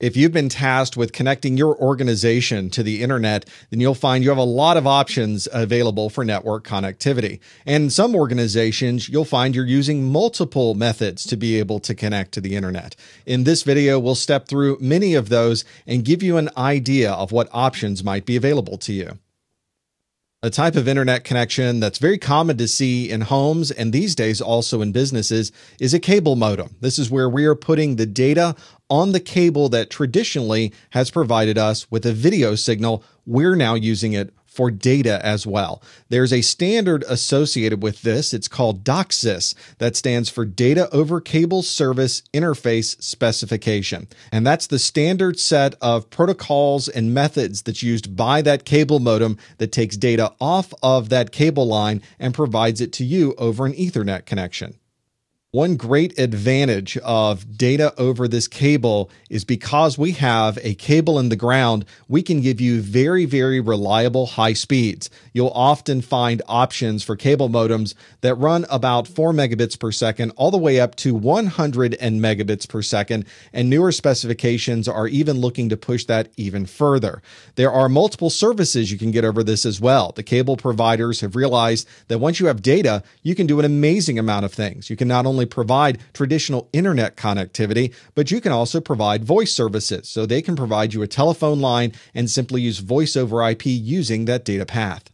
If you've been tasked with connecting your organization to the internet, then you'll find you have a lot of options available for network connectivity. And in some organizations, you'll find you're using multiple methods to be able to connect to the internet. In this video, we'll step through many of those and give you an idea of what options might be available to you. A type of internet connection that's very common to see in homes and these days also in businesses is a cable modem. This is where we are putting the data on the cable that traditionally has provided us with a video signal. We're now using it for data as well. There's a standard associated with this. It's called DOCSIS. That stands for Data Over Cable Service Interface Specification. And that's the standard set of protocols and methods that's used by that cable modem that takes data off of that cable line and provides it to you over an Ethernet connection. One great advantage of data over this cable is because we have a cable in the ground, we can give you very, very reliable high speeds. You'll often find options for cable modems that run about 4 megabits per second all the way up to 100 megabits per second, and newer specifications are even looking to push that even further. There are multiple services you can get over this as well. The cable providers have realized that once you have data, you can do an amazing amount of things. You can not only provide traditional internet connectivity, but you can also provide voice services. So they can provide you a telephone line and simply use voice over IP using that data path.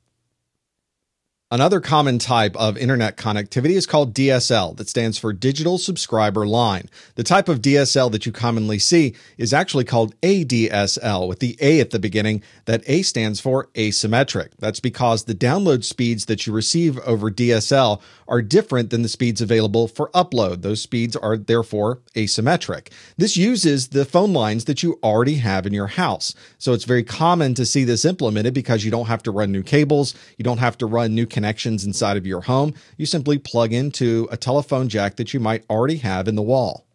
Another common type of internet connectivity is called DSL. That stands for Digital Subscriber Line. The type of DSL that you commonly see is actually called ADSL with the A at the beginning. That A stands for asymmetric. That's because the download speeds that you receive over DSL are different than the speeds available for upload. Those speeds are therefore asymmetric. This uses the phone lines that you already have in your house. So it's very common to see this implemented because you don't have to run new cables. You don't have to run new connections inside of your home. You simply plug into a telephone jack that you might already have in the wall.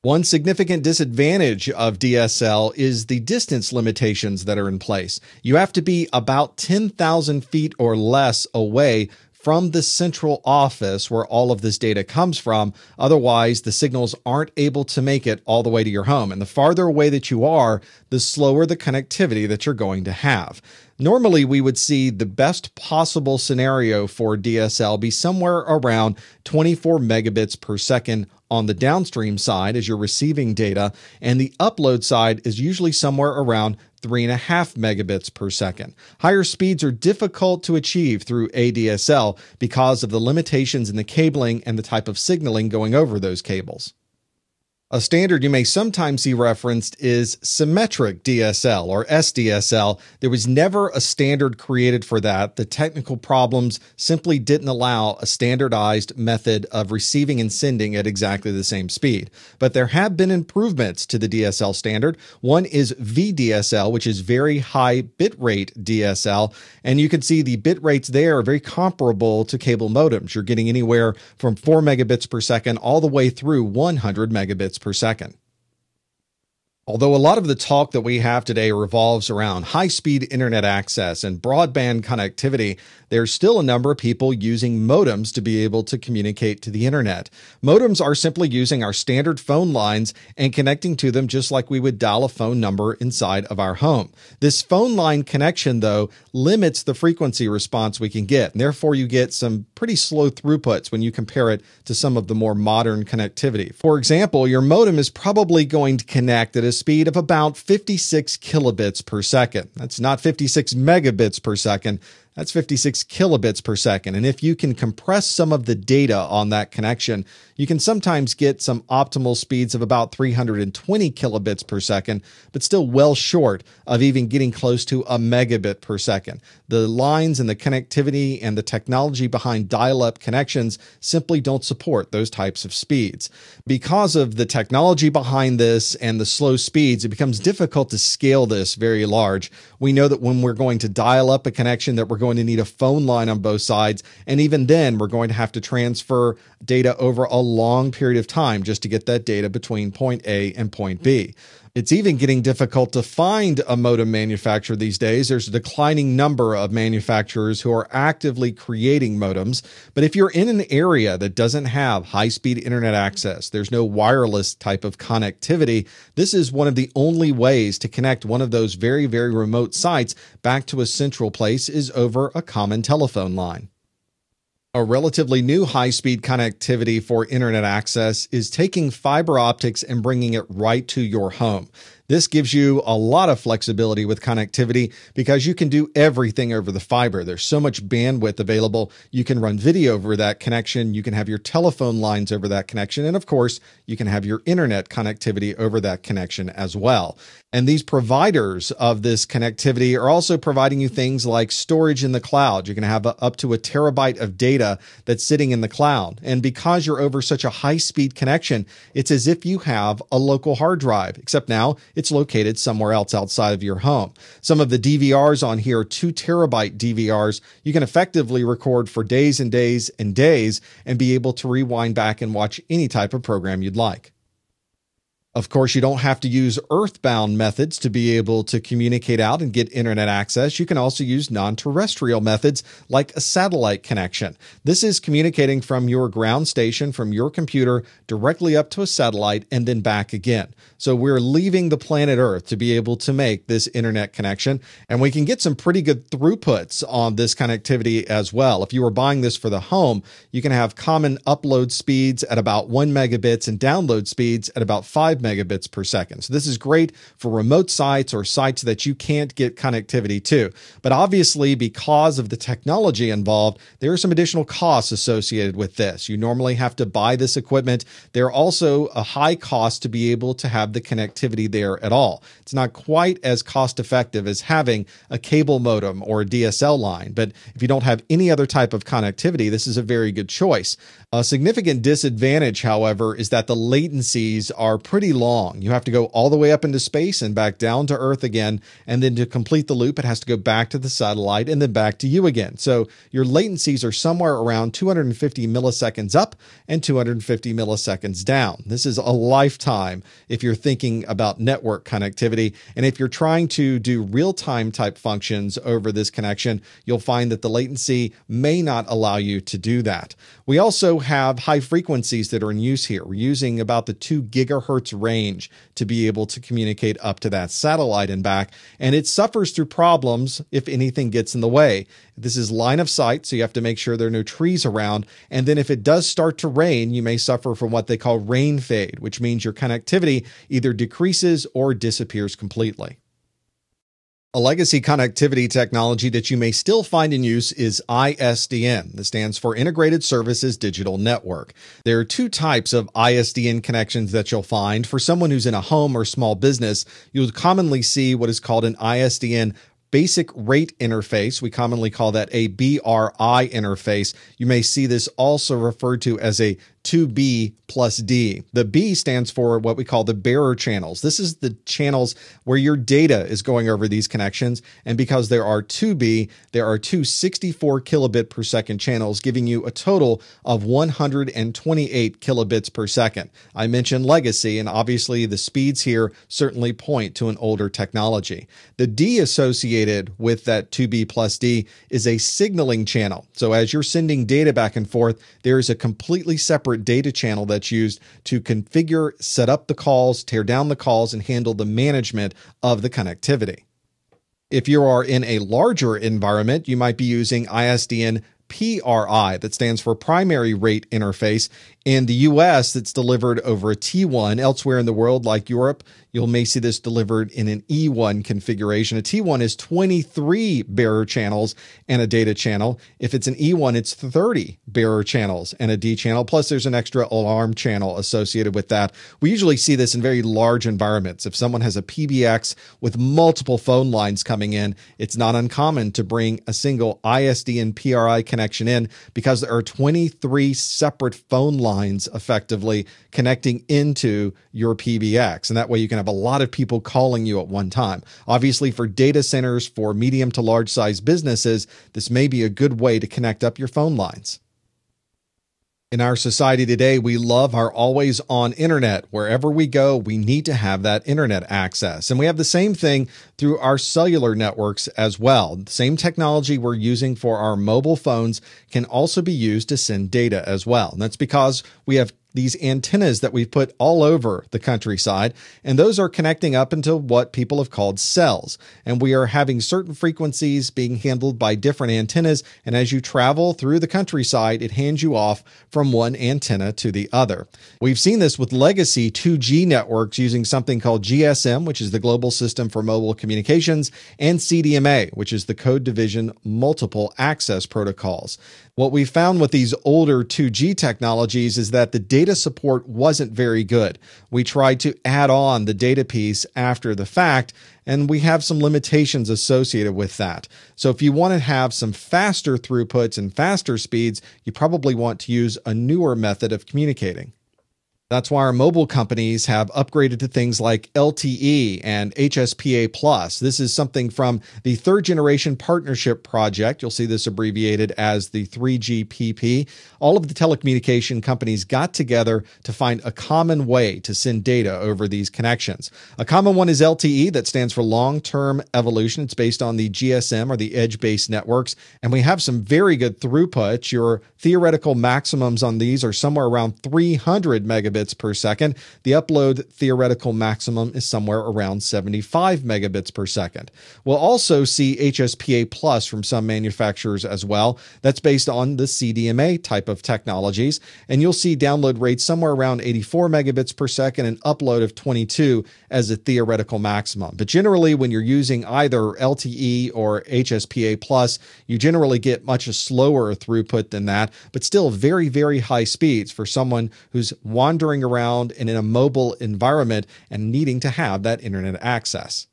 One significant disadvantage of DSL is the distance limitations that are in place. You have to be about 10,000 feet or less away from the central office where all of this data comes from. Otherwise, the signals aren't able to make it all the way to your home. And the farther away that you are, the slower the connectivity that you're going to have. Normally, we would see the best possible scenario for DSL be somewhere around 24 megabits per second on the downstream side as you're receiving data, and the upload side is usually somewhere around 3.5 megabits per second. Higher speeds are difficult to achieve through ADSL because of the limitations in the cabling and the type of signaling going over those cables. A standard you may sometimes see referenced is symmetric DSL or SDSL. There was never a standard created for that. The technical problems simply didn't allow a standardized method of receiving and sending at exactly the same speed. But there have been improvements to the DSL standard. One is VDSL, which is very high bitrate DSL. And you can see the bit rates there are very comparable to cable modems. You're getting anywhere from 4 megabits per second all the way through 100 megabits per second. Although a lot of the talk that we have today revolves around high-speed internet access and broadband connectivity, there's still a number of people using modems to be able to communicate to the internet. Modems are simply using our standard phone lines and connecting to them just like we would dial a phone number inside of our home. This phone line connection, though, limits the frequency response we can get, and therefore you get some pretty slow throughputs when you compare it to some of the more modern connectivity. For example, your modem is probably going to connect at a speed of about 56 kilobits per second. That's not 56 megabits per second. That's 56 kilobits per second. And if you can compress some of the data on that connection, you can sometimes get some optimal speeds of about 320 kilobits per second, but still well short of even getting close to a megabit per second. The lines and the connectivity and the technology behind dial-up connections simply don't support those types of speeds. Because of the technology behind this and the slow speeds, it becomes difficult to scale this very large. We know that when we're going to dial up a connection that we're going to need a phone line on both sides. And even then, we're going to have to transfer data over a long period of time just to get that data between point A and point B. It's even getting difficult to find a modem manufacturer these days. There's a declining number of manufacturers who are actively creating modems. But if you're in an area that doesn't have high-speed internet access, there's no wireless type of connectivity, this is one of the only ways to connect one of those very, very remote sites back to a central place is over a common telephone line. A relatively new high-speed connectivity for internet access is taking fiber optics and bringing it right to your home. This gives you a lot of flexibility with connectivity because you can do everything over the fiber. There's so much bandwidth available. You can run video over that connection. You can have your telephone lines over that connection. And of course, you can have your internet connectivity over that connection as well. And these providers of this connectivity are also providing you things like storage in the cloud. You can have up to a terabyte of data that's sitting in the cloud. And because you're over such a high-speed connection, it's as if you have a local hard drive, except now it's located somewhere else outside of your home. Some of the DVRs on here are 2 terabyte DVRs. You can effectively record for days and days and days and be able to rewind back and watch any type of program you'd like. Of course, you don't have to use earthbound methods to be able to communicate out and get internet access. You can also use non-terrestrial methods like a satellite connection. This is communicating from your ground station, from your computer, directly up to a satellite and then back again. So we're leaving the planet Earth to be able to make this internet connection. And we can get some pretty good throughputs on this connectivity as well. If you were buying this for the home, you can have common upload speeds at about 1 megabit and download speeds at about 5 megabits per second. So this is great for remote sites or sites that you can't get connectivity to. But obviously, because of the technology involved, there are some additional costs associated with this. You normally have to buy this equipment. There are also a high cost to be able to have the connectivity there at all. It's not quite as cost effective as having a cable modem or a DSL line. But if you don't have any other type of connectivity, this is a very good choice. A significant disadvantage, however, is that the latencies are pretty long. You have to go all the way up into space and back down to Earth again. And then to complete the loop, it has to go back to the satellite and then back to you again. So your latencies are somewhere around 250 milliseconds up and 250 milliseconds down. This is a lifetime if you're thinking about network connectivity. And if you're trying to do real-time type functions over this connection, you'll find that the latency may not allow you to do that. We also have high frequencies that are in use here. We're using about the 2 gigahertz range to be able to communicate up to that satellite and back. And it suffers through problems if anything gets in the way. This is line of sight, so you have to make sure there are no trees around. And then if it does start to rain, you may suffer from what they call rain fade, which means your connectivity either decreases or disappears completely. A legacy connectivity technology that you may still find in use is ISDN. This stands for Integrated Services Digital Network. There are 2 types of ISDN connections that you'll find. For someone who's in a home or small business, you'll commonly see what is called an ISDN basic rate interface. We commonly call that a BRI interface. You may see this also referred to as a 2B plus D. The B stands for what we call the bearer channels. This is the channels where your data is going over these connections. And because there are 2B, there are 264 kilobit per second channels, giving you a total of 128 kilobits per second. I mentioned legacy, and obviously the speeds here certainly point to an older technology. The D associated with that 2B plus D is a signaling channel. So as you're sending data back and forth, there is a completely separate data channel that's used to configure, set up the calls, tear down the calls, and handle the management of the connectivity. If you are in a larger environment, you might be using ISDN PRI, that stands for Primary Rate Interface. In the US, it's delivered over a T1. Elsewhere in the world, like Europe, you may see this delivered in an E1 configuration. A T1 is 23 bearer channels and a data channel. If it's an E1, it's 30 bearer channels and a D channel. Plus, there's an extra alarm channel associated with that. We usually see this in very large environments. If someone has a PBX with multiple phone lines coming in, it's not uncommon to bring a single ISDN PRI connection in because there are 23 separate phone lines effectively connecting into your PBX. And that way you can have a lot of people calling you at one time. Obviously, for data centers, for medium to large size businesses, this may be a good way to connect up your phone lines. In our society today, we love our always-on internet. Wherever we go, we need to have that internet access. And we have the same thing through our cellular networks as well. The same technology we're using for our mobile phones can also be used to send data as well. And that's because we have these antennas that we've put all over the countryside, and those are connecting up into what people have called cells. And we are having certain frequencies being handled by different antennas. And as you travel through the countryside, it hands you off from one antenna to the other. We've seen this with legacy 2G networks using something called GSM, which is the Global System for Mobile Communications, and CDMA, which is the Code Division Multiple Access Protocols. What we found with these older 2G technologies is that the data support wasn't very good. We tried to add on the data piece after the fact, and we have some limitations associated with that. So if you want to have some faster throughputs and faster speeds, you probably want to use a newer method of communicating. That's why our mobile companies have upgraded to things like LTE and HSPA+. This is something from the third generation partnership project. You'll see this abbreviated as the 3GPP. All of the telecommunication companies got together to find a common way to send data over these connections. A common one is LTE, that stands for long-term evolution. It's based on the GSM or the edge-based networks. And we have some very good throughputs. Your theoretical maximums on these are somewhere around 300 megabits per second. The upload theoretical maximum is somewhere around 75 megabits per second. We'll also see HSPA+ from some manufacturers as well. That's based on the CDMA type of technologies. And you'll see download rates somewhere around 84 megabits per second and upload of 22 as a theoretical maximum. But generally, when you're using either LTE or HSPA+, you generally get much slower throughput than that, but still very, very high speeds for someone who's wandering around and in a mobile environment and needing to have that internet access.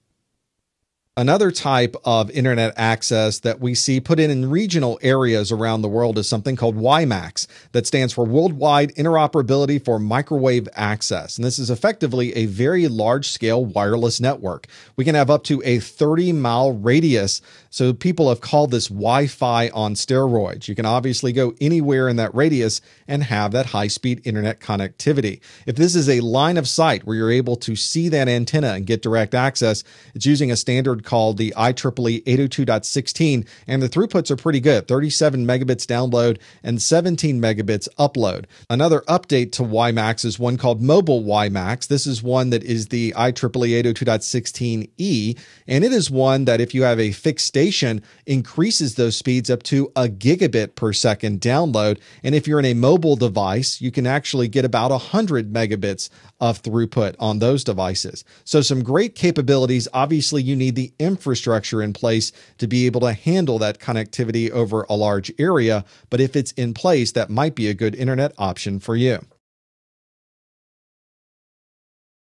Another type of internet access that we see put in regional areas around the world is something called WiMAX, that stands for Worldwide Interoperability for Microwave Access. And this is effectively a very large-scale wireless network. We can have up to a 30-mile radius, so people have called this Wi-Fi on steroids. You can obviously go anywhere in that radius and have that high-speed internet connectivity. If this is a line of sight where you're able to see that antenna and get direct access, it's using a standard called the IEEE 802.16e, and the throughputs are pretty good, 37 megabits download and 17 megabits upload. Another update to WiMAX is one called Mobile WiMAX. This is one that is the IEEE 802.16e, and it is one that if you have a fixed station, increases those speeds up to a gigabit per second download, and if you're in a mobile device, you can actually get about 100 megabits of throughput on those devices. So some great capabilities. Obviously, you need the infrastructure in place to be able to handle that connectivity over a large area, but if it's in place, that might be a good internet option for you.